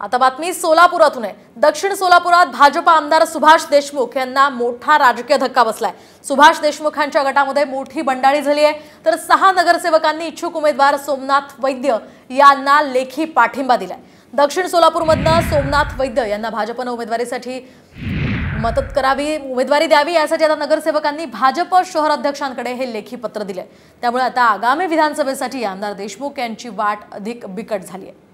आता बातमी सोलापुरातून आहे. दक्षिण सोलापुरात भाजप आमदार सुभाष देशमुख यांना मोठा राजकीय धक्का बसलाय. सुभाष देशमुखांच्या गटामध्ये मोठी बंडाळी झाली आहे. तर 6 नगरसेवकांनी इच्छुक उमेदवार सोमनाथ वैद्य यांना लेखी पाठिंबा दिलाय. दक्षिण सोलापूरमधून सोमनाथ वैद्य यांना भाजपने उमेदवारीसाठी मदत करावी, उमेदवारी द्यावी यासाठी आता नगरसेवकांनी भाजप शहराध्यक्षांकडे हे लेखी पत्र दिले. त्यामुळे आता आगामी विधानसभेसाठी आमदार देशमुख यांची वाट अधिक बिकट झाली आहे.